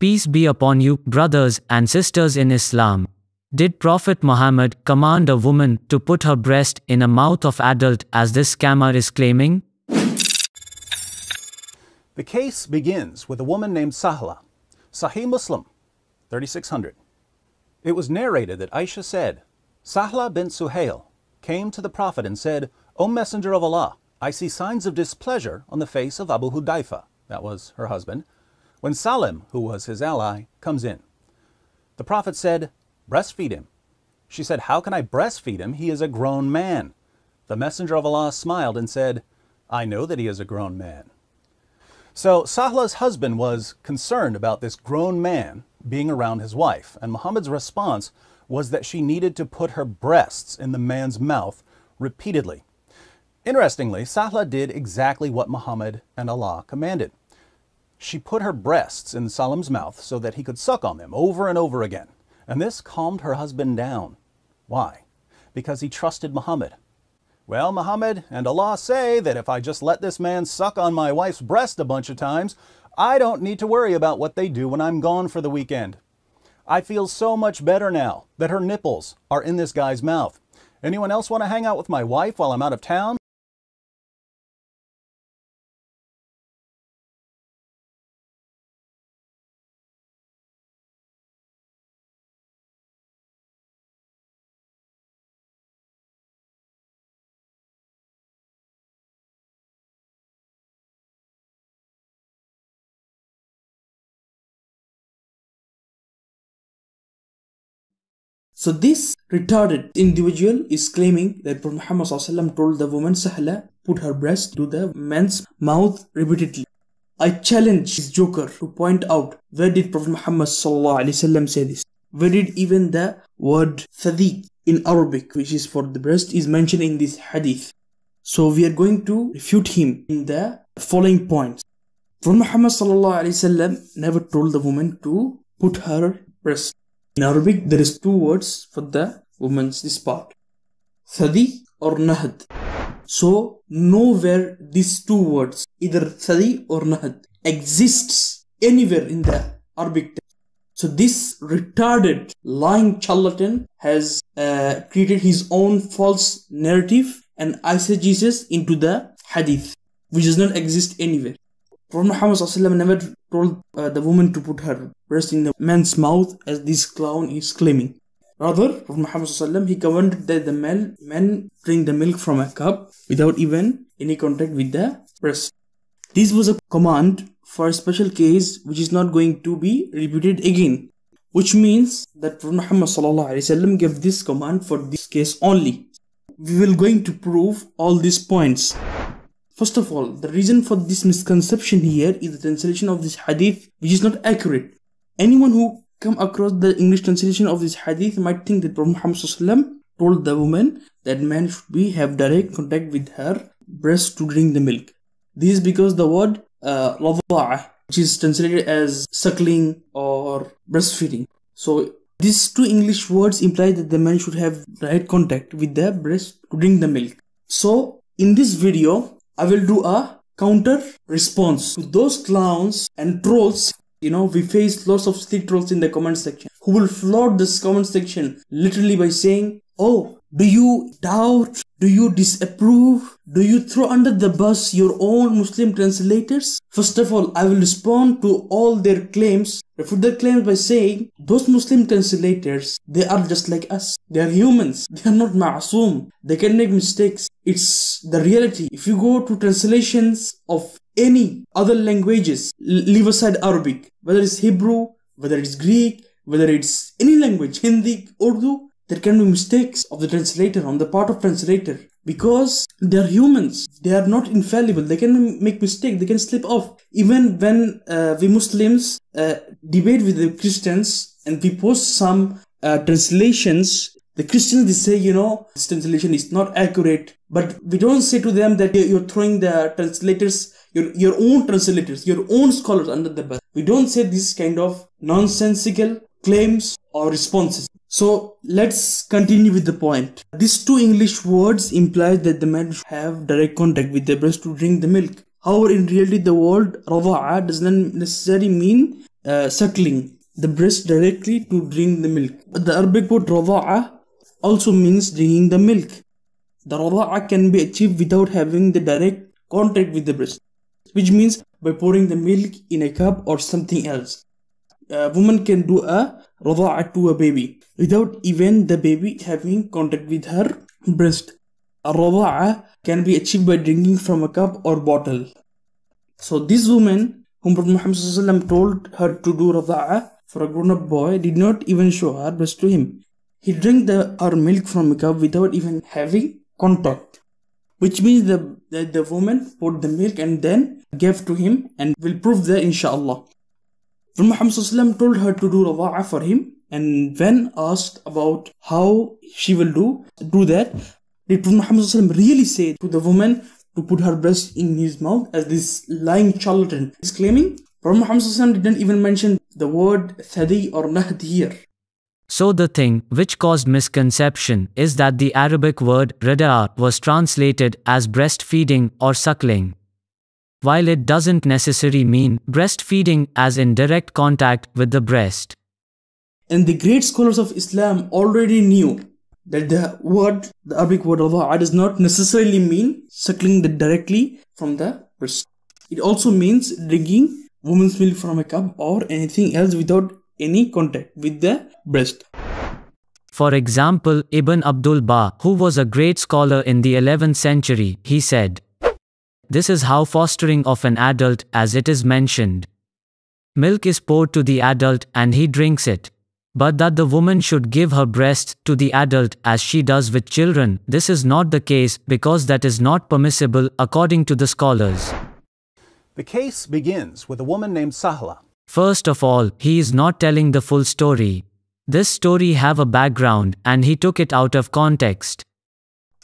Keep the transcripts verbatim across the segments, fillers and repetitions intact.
Peace be upon you, brothers and sisters in Islam. Did Prophet Muhammad command a woman to put her breast in a mouth of adult as this scammer is claiming? The case begins with a woman named Sahla. Sahih Muslim, thirty-six hundred. It was narrated that Aisha said, Sahla bint Suhail came to the Prophet and said, O Messenger of Allah, I see signs of displeasure on the face of Abu Hudhayfa, that was her husband, when Salim, who was his ally, comes in. The Prophet said, breastfeed him. She said, how can I breastfeed him? He is a grown man. The Messenger of Allah smiled and said, I know that he is a grown man. So Sahla's husband was concerned about this grown man being around his wife, and Muhammad's response was that she needed to put her breasts in the man's mouth repeatedly. Interestingly, Sahla did exactly what Muhammad and Allah commanded. She put her breasts in Salim's mouth so that he could suck on them over and over again. And this calmed her husband down. Why? Because he trusted Muhammad. Well, Muhammad and Allah say that if I just let this man suck on my wife's breast a bunch of times, I don't need to worry about what they do when I'm gone for the weekend. I feel so much better now that her nipples are in this guy's mouth. Anyone else want to hang out with my wife while I'm out of town? So this retarded individual is claiming that Prophet Muhammad ﷺ told the woman Sahla put her breast to the man's mouth repeatedly. I challenge this joker to point out where did Prophet Muhammad ﷺ say this? Where did even the word Sadiq in Arabic, which is for the breast, is mentioned in this hadith? So we are going to refute him in the following points. Prophet Muhammad ﷺ never told the woman to put her breast. In Arabic, there is two words for the woman's this part, Thadi or Nahd. So, nowhere these two words, either Thadi or Nahd, exists anywhere in the Arabic text. So, this retarded, lying charlatan has uh, created his own false narrative and eisegesis into the hadith, which does not exist anywhere. Prophet Muhammad ﷺ never told uh, the woman to put her breast in the man's mouth as this clown is claiming. Rather, Prophet Muhammad ﷺ, he commanded that the man, man drink the milk from a cup without even any contact with the breast. This was a command for a special case which is not going to be repeated again. Which means that Prophet Muhammad ﷺ gave this command for this case only. We will going to prove all these points. First of all, the reason for this misconception here is the translation of this hadith, which is not accurate. Anyone who come across the English translation of this hadith might think that Prophet Muhammad ﷺ told the woman that man should be have direct contact with her breast to drink the milk. This is because the word uh, radha'a, which is translated as suckling or breastfeeding. So these two English words imply that the man should have direct contact with the breast to drink the milk. So in this video, I will do a counter response to those clowns and trolls. You know, we face lots of street trolls in the comment section who will flood this comment section literally by saying, oh, do you doubt? Do you disapprove? Do you throw under the bus your own Muslim translators? First of all, I will respond to all their claims, refute their claims by saying, those Muslim translators, they are just like us. They are humans. They are not ma'asum. They can make mistakes. It's the reality. If you go to translations of any other languages, leave aside Arabic, whether it's Hebrew, whether it's Greek, whether it's any language, Hindi, Urdu, there can be mistakes of the translator, on the part of translator, because they are humans. They are not infallible. They can make mistakes. They can slip off. Even when uh, we Muslims uh, debate with the Christians and we post some uh, translations, the Christians, they say, you know, this translation is not accurate. But we don't say to them that you're throwing the translators, your, your own translators, your own scholars under the bus. We don't say this kind of nonsensical claims or responses. So let's continue with the point. These two English words imply that the man should have direct contact with the breast to drink the milk. However, in reality, the word radha'a does not necessarily mean uh, suckling the breast directly to drink the milk. The Arabic word rada'ah also means drinking the milk. The rada'ah can be achieved without having the direct contact with the breast, which means by pouring the milk in a cup or something else. A woman can do a rada'ah to a baby without even the baby having contact with her breast. A rada'ah can be achieved by drinking from a cup or bottle. So this woman whom Prophet Muhammad told her to do rada'ah for a grown-up boy did not even show her breast to him. He drank the, her milk from a cup without even having contact, which means the, the, the woman poured the milk and then gave to him, and will prove that inshallah. Muhammad told her to do rada'ah for him, and when asked about how she will do, do that, did Muhammad really say to the woman to put her breast in his mouth, as this lying charlatan is claiming? Prophet Muhammad didn't even mention the word thadi or nahd here. So the thing which caused misconception is that the Arabic word rada'ah was translated as breastfeeding or suckling, while it doesn't necessarily mean breastfeeding as in direct contact with the breast. And the great scholars of Islam already knew that the word, the Arabic word rada'ah, does not necessarily mean suckling the directly from the breast. It also means drinking woman's milk from a cup or anything else without any contact with the breast. For example, Ibn Abdul Ba, who was a great scholar in the eleventh century, he said, "This is how fostering of an adult, as it is mentioned. Milk is poured to the adult and he drinks it. But that the woman should give her breasts to the adult as she does with children, this is not the case, because that is not permissible according to the scholars." The case begins with a woman named Sahla. First of all, he is not telling the full story. This story have a background and he took it out of context.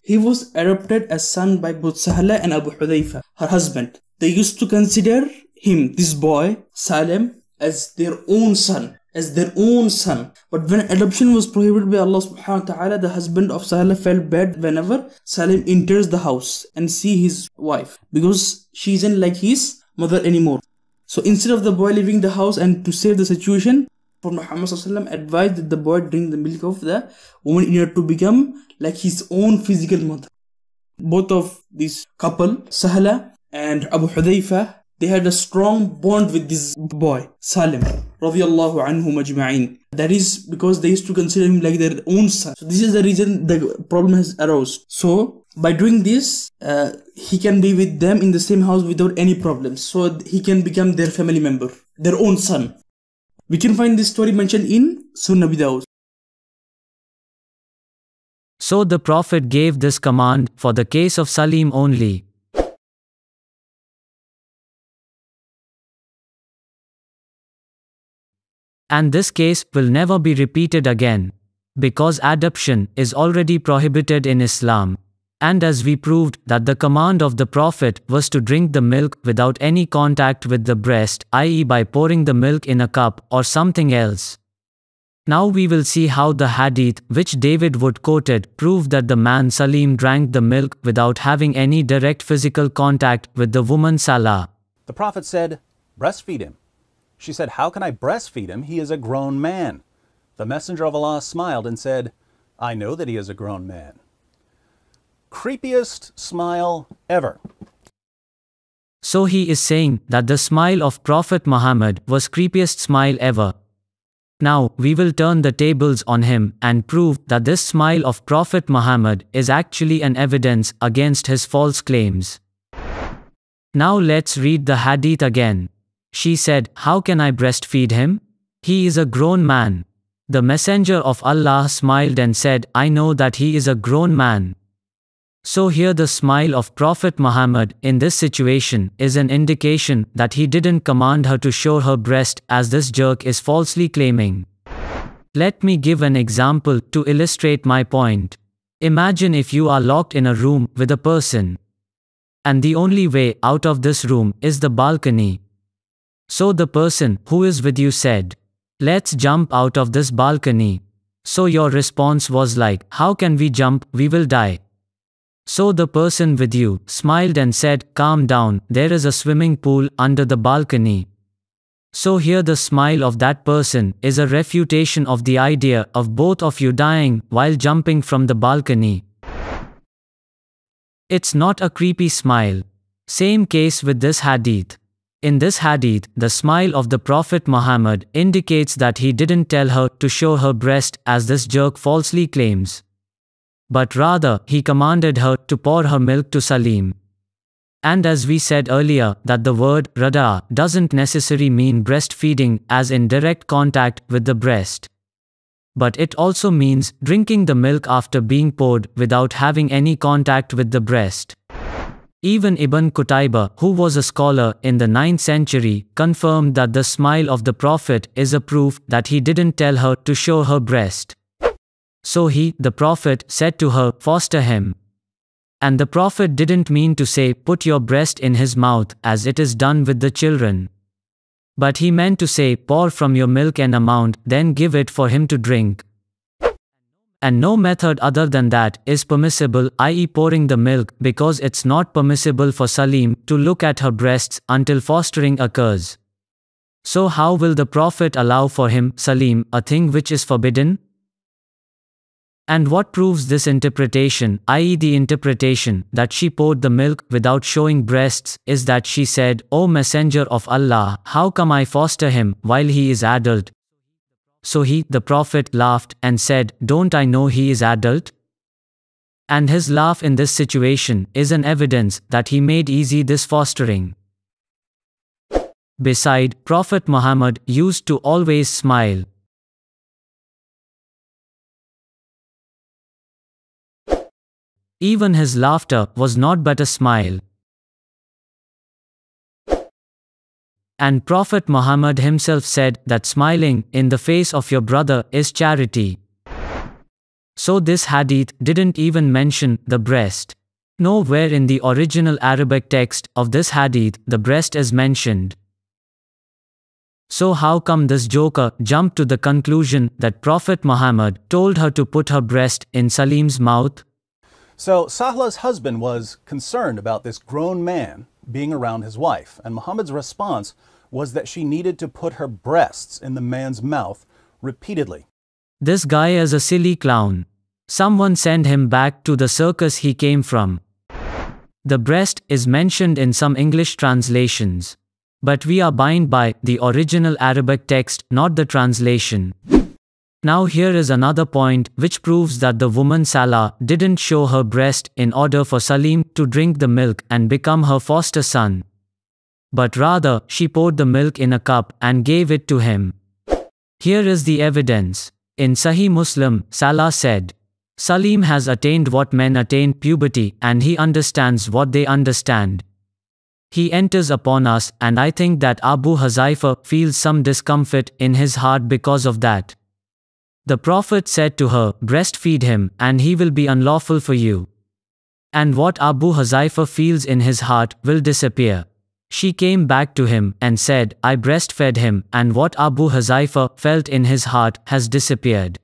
He was adopted as son by both Sahla and Abu Hudhayfa, her husband. They used to consider him, this boy, Salim, as their own son, as their own son. But when adoption was prohibited by Allah subhanahu wa ta'ala, the husband of Sahla felt bad whenever Salim enters the house and sees his wife, because she isn't like his mother anymore. So instead of the boy leaving the house and to save the situation, Prophet Muhammad advised that the boy drink the milk of the woman in order to become like his own physical mother. Both of this couple, Sahla and Abu Hudhayfa, they had a strong bond with this boy, Salim, radiyallahu anhu majma'in. That is because they used to consider him like their own son. So this is the reason the problem has arose. So by doing this, uh, he can be with them in the same house without any problems. So he can become their family member, their own son. We can find this story mentioned in Sunan Abi Dawud. So the Prophet gave this command for the case of Salim only. And this case will never be repeated again, because adoption is already prohibited in Islam. And as we proved that the command of the Prophet was to drink the milk without any contact with the breast, that is by pouring the milk in a cup or something else. Now we will see how the hadith which David Wood quoted proved that the man Salim drank the milk without having any direct physical contact with the woman Salah. The Prophet said, "Breastfeed him." She said, "How can I breastfeed him? He is a grown man." The Messenger of Allah smiled and said, "I know that he is a grown man." Creepiest smile ever. So he is saying that the smile of Prophet Muhammad was creepiest smile ever. Now we will turn the tables on him and prove that this smile of Prophet Muhammad is actually an evidence against his false claims. Now let's read the hadith again. She said, "How can I breastfeed him? He is a grown man." The Messenger of Allah smiled and said, "I know that he is a grown man." So here the smile of Prophet Muhammad in this situation is an indication that he didn't command her to show her breast, as this jerk is falsely claiming. Let me give an example to illustrate my point. Imagine if you are locked in a room with a person, and the only way out of this room is the balcony. So the person who is with you said, "Let's jump out of this balcony." So your response was like, "How can we jump? We will die." So the person with you smiled and said, "Calm down, there is a swimming pool under the balcony." So here the smile of that person is a refutation of the idea of both of you dying while jumping from the balcony. It's not a creepy smile. Same case with this hadith. In this hadith, the smile of the Prophet Muhammad indicates that he didn't tell her to show her breast as this jerk falsely claims. But rather, he commanded her to pour her milk to Salim. And as we said earlier, that the word radaa doesn't necessarily mean breastfeeding as in direct contact with the breast. But it also means drinking the milk after being poured without having any contact with the breast. Even Ibn Qutayba, who was a scholar in the ninth century, confirmed that the smile of the Prophet is a proof that he didn't tell her to show her breast. So he, the Prophet, said to her, "Foster him." And the Prophet didn't mean to say, put your breast in his mouth, as it is done with the children. But he meant to say, pour from your milk an amount, then give it for him to drink. And no method other than that is permissible, that is pouring the milk, because it's not permissible for Salim to look at her breasts until fostering occurs. So how will the Prophet allow for him, Salim, a thing which is forbidden? And what proves this interpretation, that is the interpretation that she poured the milk without showing breasts, is that she said, O Messenger of Allah, how come I foster him while he is adult? So he, the Prophet, laughed and said, don't I know he is adult? And his laugh in this situation is an evidence that he made easy this fostering. Beside, Prophet Muhammad used to always smile. Even his laughter was not but a smile. And Prophet Muhammad himself said that smiling in the face of your brother is charity. So this hadith didn't even mention the breast. Nowhere in the original Arabic text of this hadith the breast is mentioned. So how come this joker jumped to the conclusion that Prophet Muhammad told her to put her breast in Salim's mouth? So Sahla's husband was concerned about this grown man being around his wife, and Muhammad's response was that she needed to put her breasts in the man's mouth repeatedly. This guy is a silly clown. Someone send him back to the circus he came from. The breast is mentioned in some English translations. But we are bound by the original Arabic text, not the translation. Now here is another point which proves that the woman Salah didn't show her breast in order for Salim to drink the milk and become her foster son. But rather, she poured the milk in a cup and gave it to him. Here is the evidence. In Sahih Muslim, Salah said, Salim has attained what men attain, puberty, and he understands what they understand. He enters upon us, and I think that Abu Hudhayfa feels some discomfort in his heart because of that. The Prophet said to her, breastfeed him, and he will be unlawful for you. And what Abu Hudhayfa feels in his heart will disappear. She came back to him and said, I breastfed him, and what Abu Hudhayfa felt in his heart has disappeared.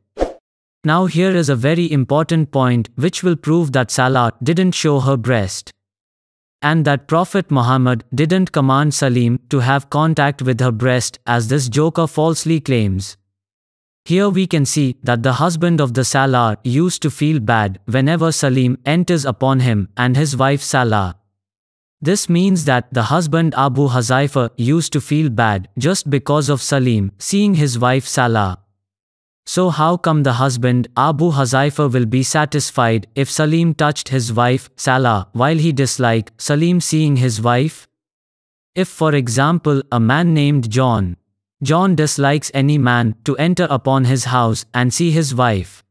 Now here is a very important point which will prove that Salah didn't show her breast. And that Prophet Muhammad didn't command Salim to have contact with her breast as this joker falsely claims. Here we can see that the husband of the Salah used to feel bad whenever Salim enters upon him and his wife Salah. This means that the husband Abu Hudhayfa used to feel bad just because of Salim seeing his wife Salah. So how come the husband Abu Hudhayfa will be satisfied if Salim touched his wife Salah while he disliked Salim seeing his wife? If, for example, a man named John. John dislikes any man to enter upon his house and see his wife.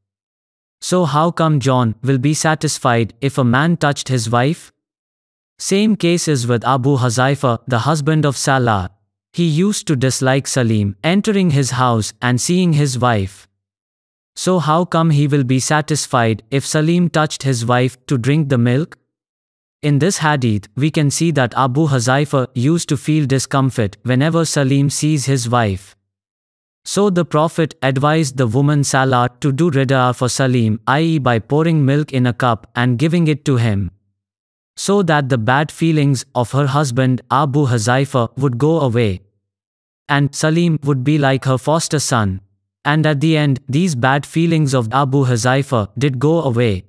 So how come John will be satisfied if a man touched his wife? Same cases with Abu Hudhayfa, the husband of Salah. He used to dislike Salim entering his house and seeing his wife. So how come he will be satisfied if Salim touched his wife to drink the milk? In this hadith, we can see that Abu Hudhayfa used to feel discomfort whenever Salim sees his wife. So the Prophet advised the woman Salah to do radaa for Salim, that is by pouring milk in a cup and giving it to him. So that the bad feelings of her husband Abu Hudhayfa would go away. and Salim would be like her foster son. And at the end, these bad feelings of Abu Hudhayfa did go away,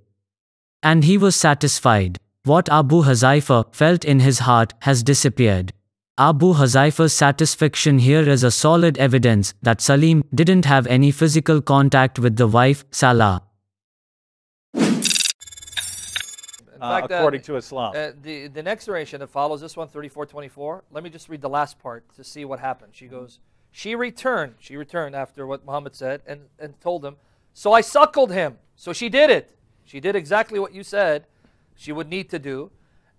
and he was satisfied. What Abu Hudhayfa felt in his heart has disappeared. Abu Hudhayfa's satisfaction here is a solid evidence that Salim didn't have any physical contact with the wife, Salah. Uh, fact, according uh, to Islam. Uh, the, the next narration that follows this one, thirty-four twenty-four, let me just read the last part to see what happened. She goes, she returned, she returned after what Muhammad said and, and told him, so I suckled him. So she did it. She did exactly what you said she would need to do,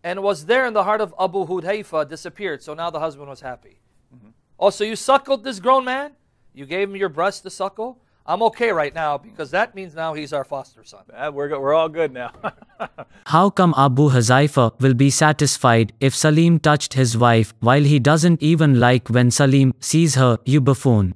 and was there in the heart of Abu Hudhayfa, disappeared. So now the husband was happy. Mm-hmm. Oh, so you suckled this grown man? You gave him your breast to suckle? I'm okay right now because that means now he's our foster son. Uh, we're, go we're all good now. How come Abu Hudhayfa will be satisfied if Salim touched his wife while he doesn't even like when Salim sees her, you buffoon?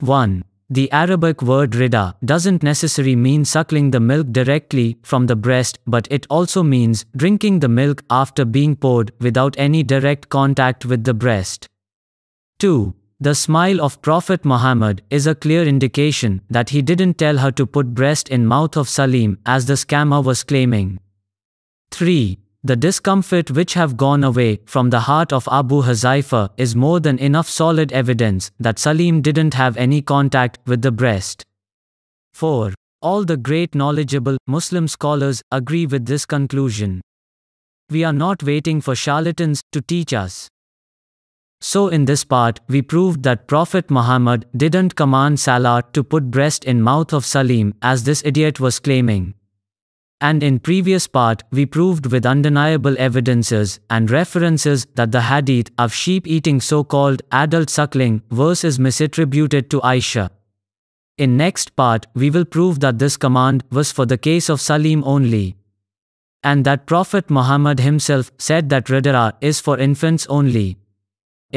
one. The Arabic word rida doesn't necessarily mean suckling the milk directly from the breast, but it also means drinking the milk after being poured without any direct contact with the breast. two. The smile of Prophet Muhammad is a clear indication that he didn't tell her to put breast in mouth of Salim as the scammer was claiming. three. The discomfort which have gone away from the heart of Abu Hudhayfa is more than enough solid evidence that Salim didn't have any contact with the breast. four. All the great knowledgeable Muslim scholars agree with this conclusion. We are not waiting for charlatans to teach us. So in this part, we proved that Prophet Muhammad didn't command Salah to put breast in mouth of Salim as this idiot was claiming. And in previous part, we proved with undeniable evidences and references that the hadith of sheep eating so-called adult suckling verse is misattributed to Aisha. In next part, we will prove that this command was for the case of Salim only, and that Prophet Muhammad himself said that rida'ah is for infants only.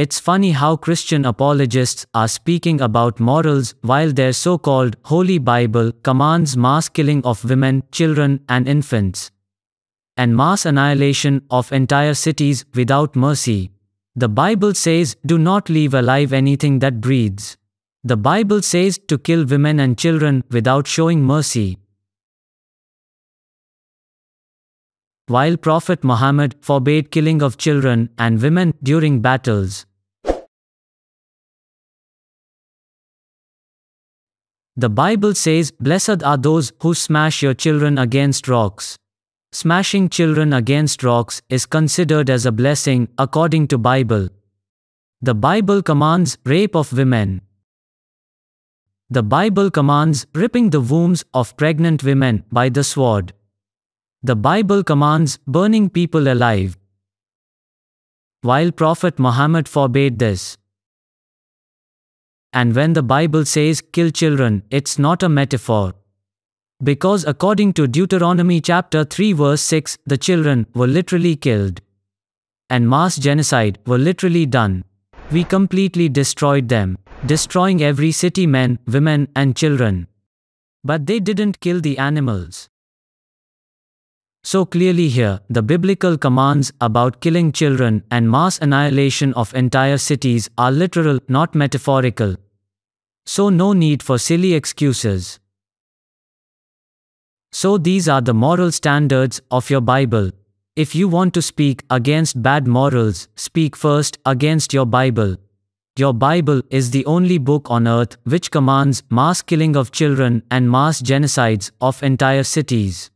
It's funny how Christian apologists are speaking about morals while their so-called Holy Bible commands mass killing of women, children, and infants, and mass annihilation of entire cities without mercy. The Bible says, do not leave alive anything that breathes. The Bible says to kill women and children without showing mercy, while Prophet Muhammad forbade killing of children and women during battles. The Bible says, blessed are those who smash your children against rocks. Smashing children against rocks is considered as a blessing according to Bible. The Bible commands rape of women. The Bible commands ripping the wombs of pregnant women by the sword. The Bible commands burning people alive, while Prophet Muhammad forbade this. And when the Bible says kill children, it's not a metaphor, because according to Deuteronomy chapter three verse six, the children were literally killed, and mass genocide were literally done. We completely destroyed them, destroying every city, men, women, and children. But they didn't kill the animals. So clearly here, the biblical commands about killing children and mass annihilation of entire cities are literal, not metaphorical. So no need for silly excuses. So these are the moral standards of your Bible. If you want to speak against bad morals, speak first against your Bible. Your Bible is the only book on earth which commands mass killing of children and mass genocides of entire cities.